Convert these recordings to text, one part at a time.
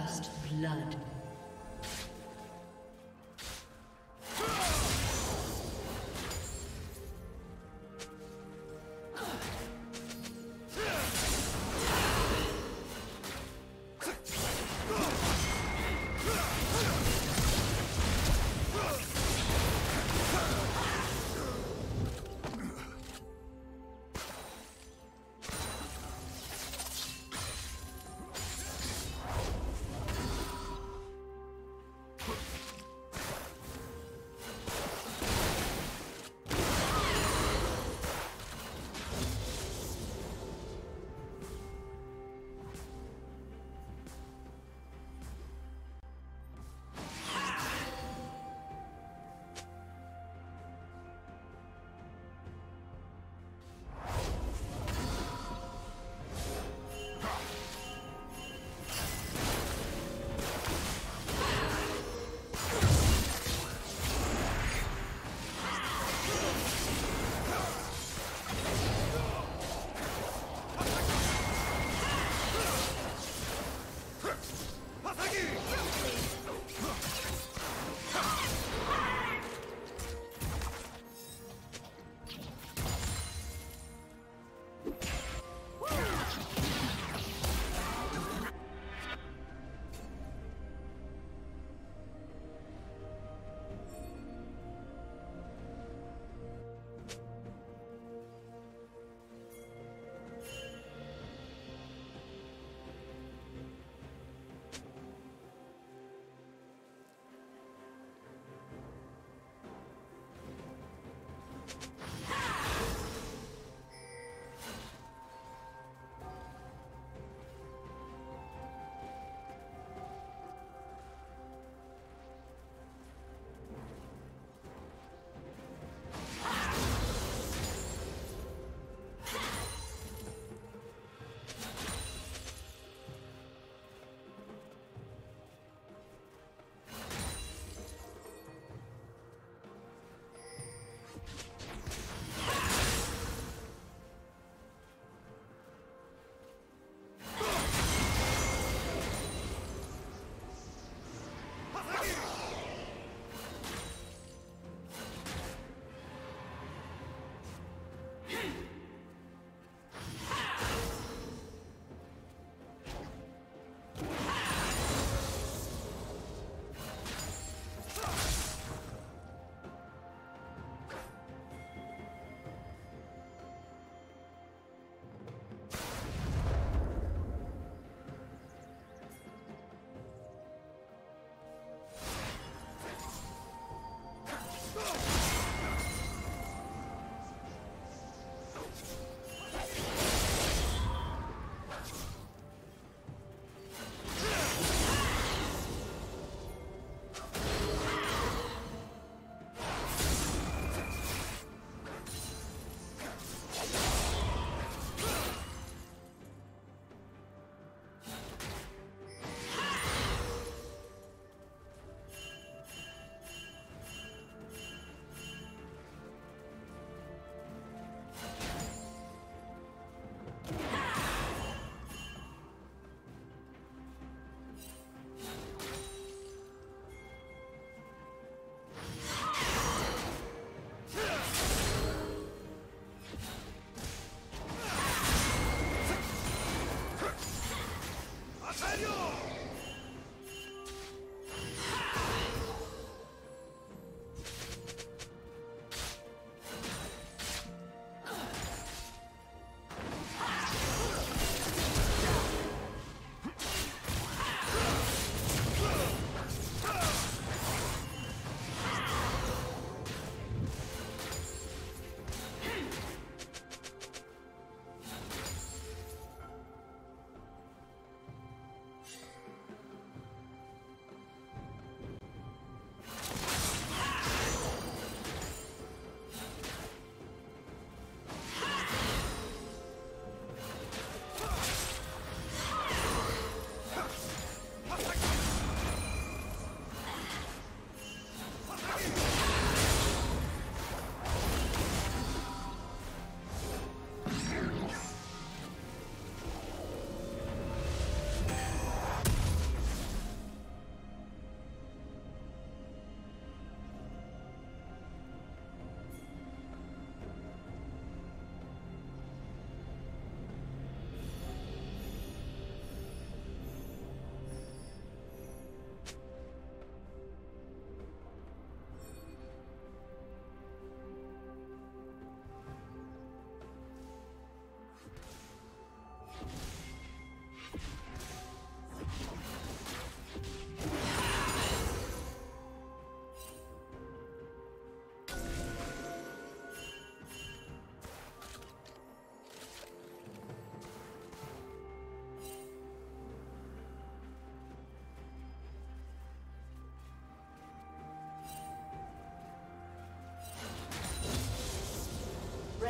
First blood.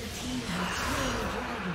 Red team has slain the dragon.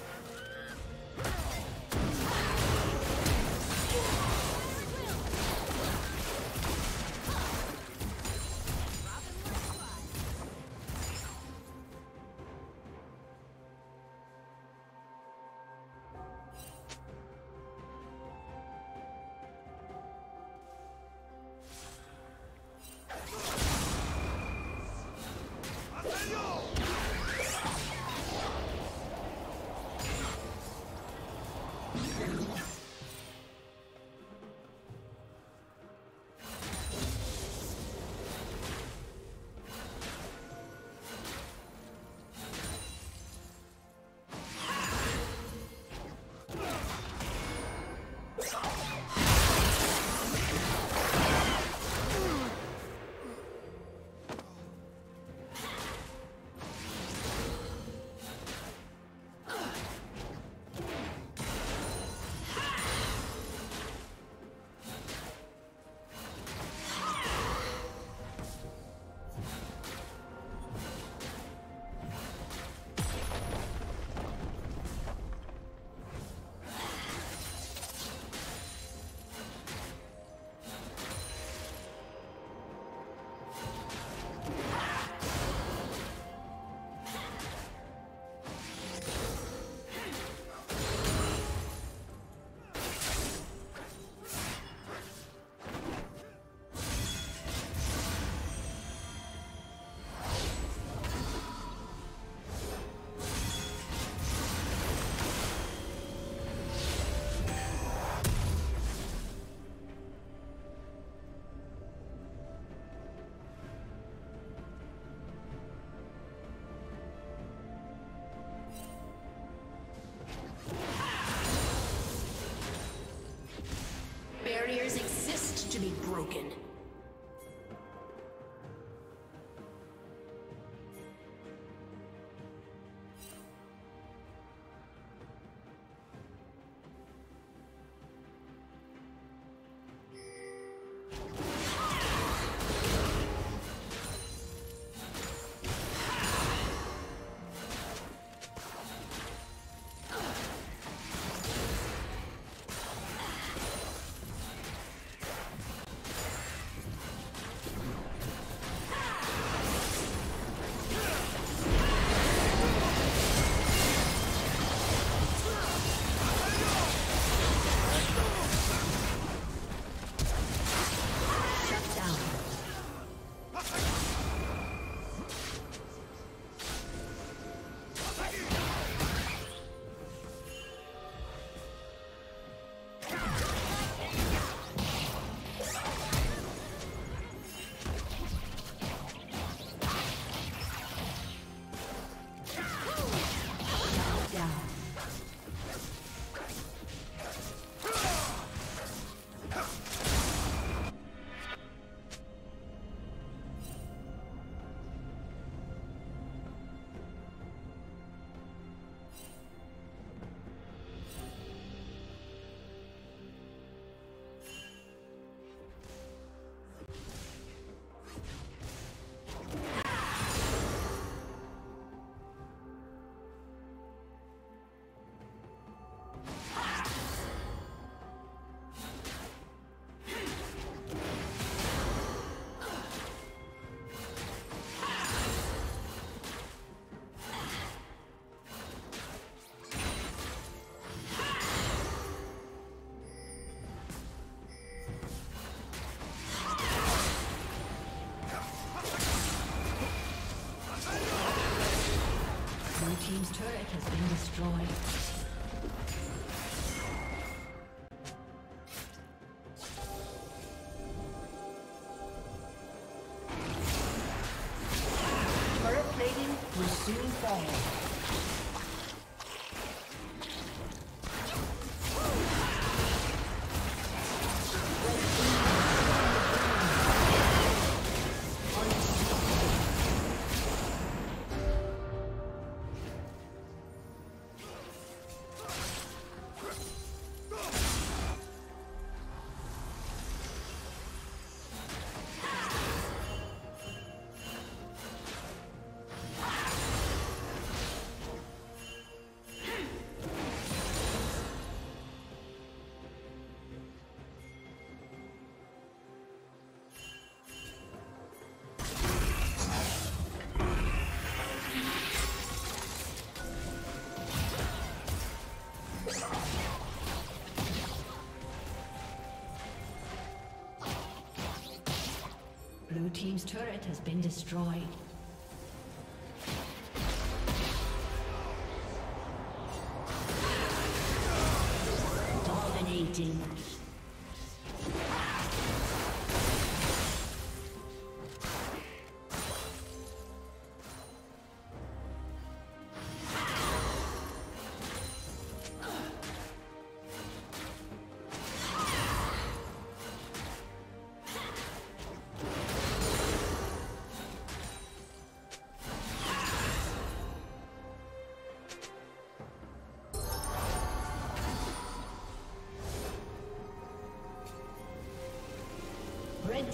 team's turret has been destroyed. Blue team's turret has been destroyed. Dominating. Red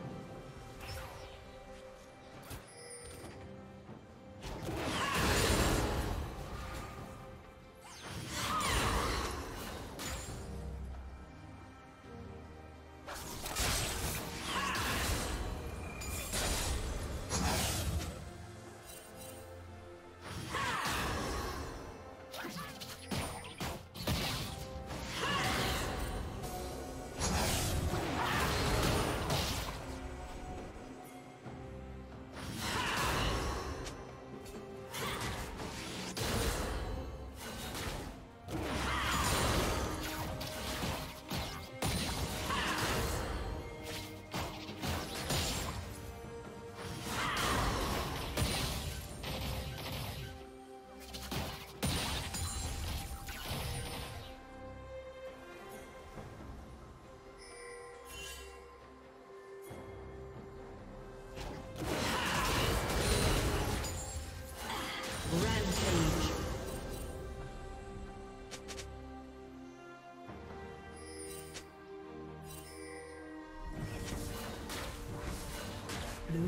Blue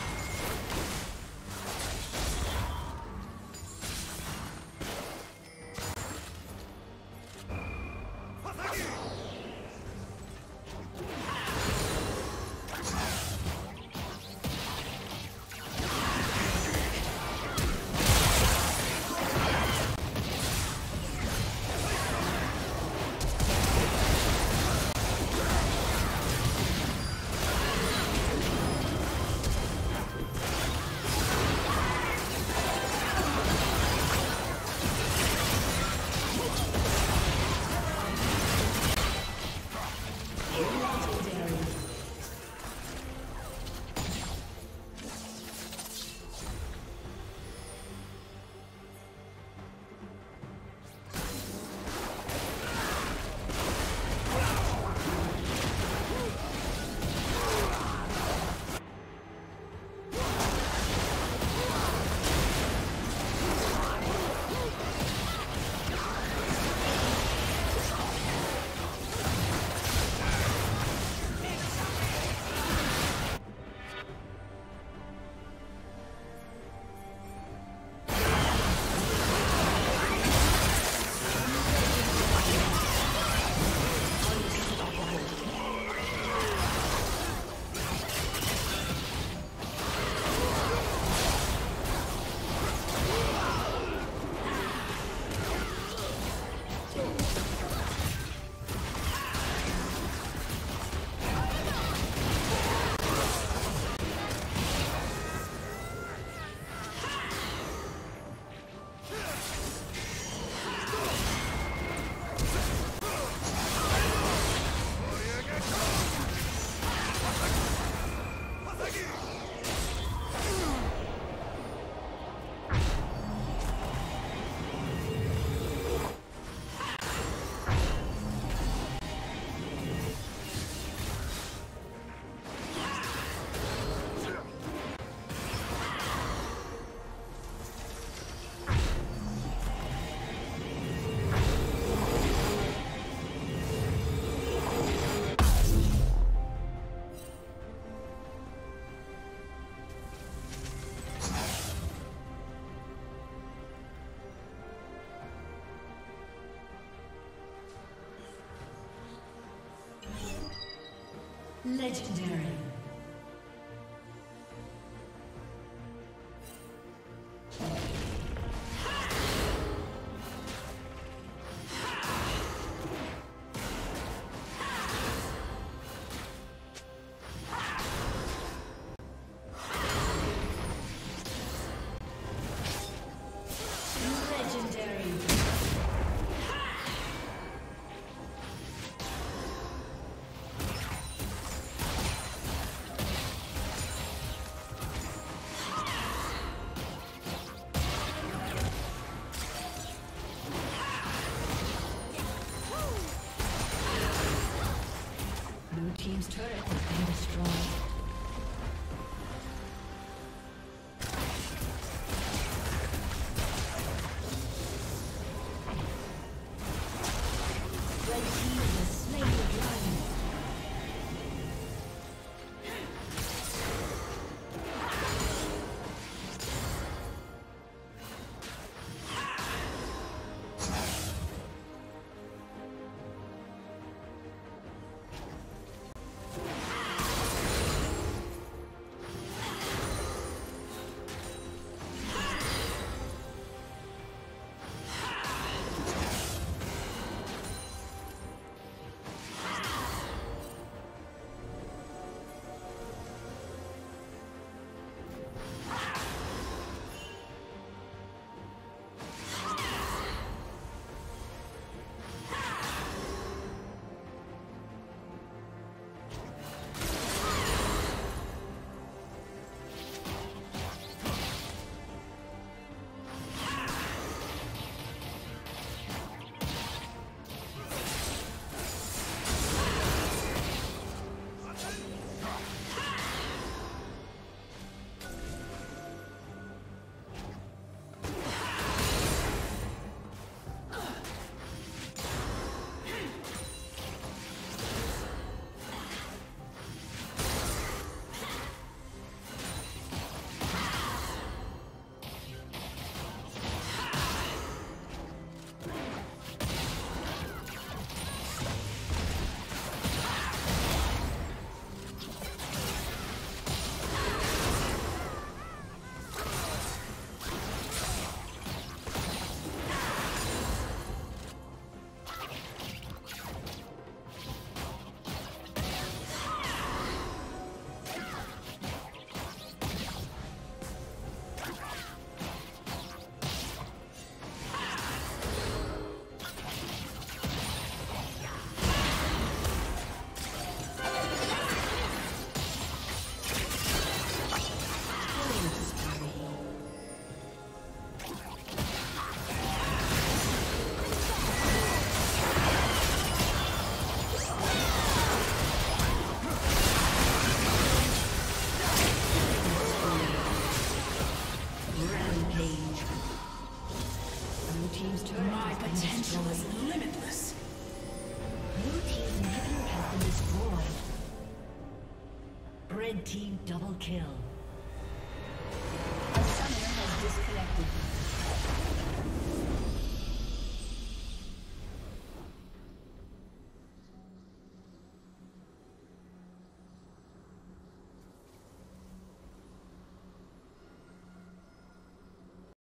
Legendary. My potential is limitless. Blue team's inhibitor has been destroyed. Red team double kill.